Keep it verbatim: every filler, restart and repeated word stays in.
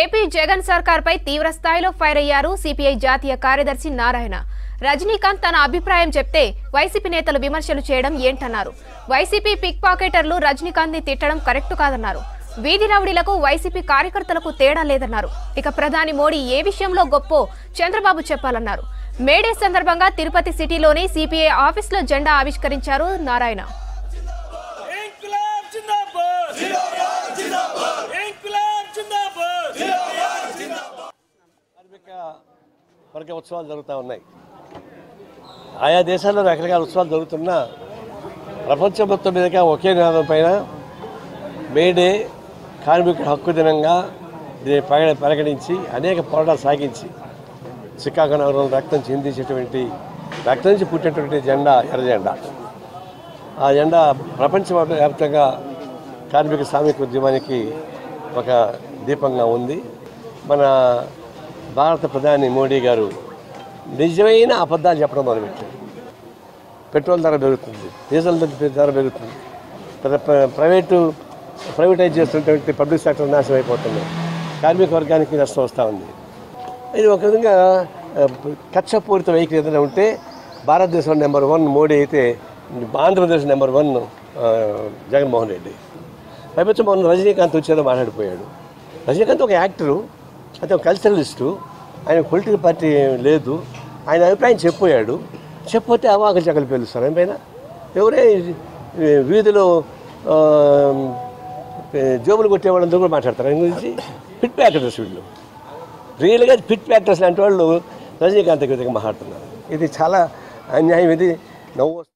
AP Jagan సర్కార్పై తీవ్ర స్థాయిలో fire అయ్యారు సిపిఐ జాతీయ కార్యదర్శి నారాయణ. రజనీకాంత్ తన అభిప్రాయం చెప్తే వైసీపీ నేతలు విమర్శలు చేయడం ఏంటన్నారు. వైసీపీ పిక్ పాకెటర్లు రజనీకాంత్ ని తిట్టడం కరెక్ట్ కాదన్నారు. వీధి రౌడీలకు వైసీపీ కార్యకర్తలకు తేడా లేదన్నారు. ఇక ప్రధాని మోడీ ఏ విషయంలో గొప్పో చంద్రబాబు చెప్పాలన్నారు. మేడే సందర్భంగా తిరుపతి సిటీలోని సిపిఐ ఆఫీస్ లో జెండా ఆవిష్కరించారు నారాయణ. మనకి ఉత్సవాలు జరుగుతూ ఉన్నాయి, ఆయా దేశాల్లో రకరకాల ఉత్సవాలు జరుగుతున్నా ప్రపంచం మొత్తం మీదగా ఒకే నినాదం పైన మేడే కార్మికుల హక్కు దినంగా దీన్ని ప్రకటించి అనేక పోరాటాలు సాగించి చికాగో నగరం రక్తం చెందించేటువంటి రక్తం నుంచి పుట్టినటువంటి జెండా ఎర్ర జెండా. ఆ జెండా ప్రపంచ వ్యాప్తంగా కార్మిక శ్రామిక ఉద్యమానికి ఒక దీపంగా ఉంది. మన భారత ప్రధాని మోడీ గారు నిజమైన అబద్ధాలు చెప్పడం మొదలుపెట్టారు. పెట్రోల్ ధర పెరుగుతుంది, డీజిల్ ధర పెరుగుతుంది, ప్రైవేటు ప్రైవేటైజ్ చేస్తున్నటువంటి పబ్లిక్ సెక్టర్ నాశనం అయిపోతుంది, కార్మిక వర్గానికి నష్టం వస్తూ ఉంది. ఇది ఒక విధంగా కక్షపూరిత వెహికల్ ఏదైనా ఉంటే భారతదేశంలో నెంబర్ వన్ మోడీ అయితే, ఆంధ్రప్రదేశ్ నెంబర్ వన్ జగన్మోహన్ రెడ్డి. పైపచ్చి మొన్న రజనీకాంత్ వచ్చేదో మాట్లాడిపోయాడు. రజనీకాంత్ ఒక యాక్టరు, అయితే ఒక కల్చరలిస్టు, ఆయన పొలిటికల్ పార్టీ లేదు. ఆయన అభిప్రాయం చెప్పాడు, చెప్పితే అవాకులు చెక్కలు పేలుస్తారు. ఏమైనా ఎవరే వీధిలో జోబులు కొట్టేవాళ్ళందరూ కూడా మాట్లాడతారు. ఆయన గురించి పిట్ ప్యాక్టర్స్, వీళ్ళు రియల్గా పిట్ ప్యాక్టర్స్ లాంటి వాళ్ళు రజనీకాంత్ విధంగా మాట్లాడుతున్నారు. ఇది చాలా అన్యాయం, ఇది నవ్వు.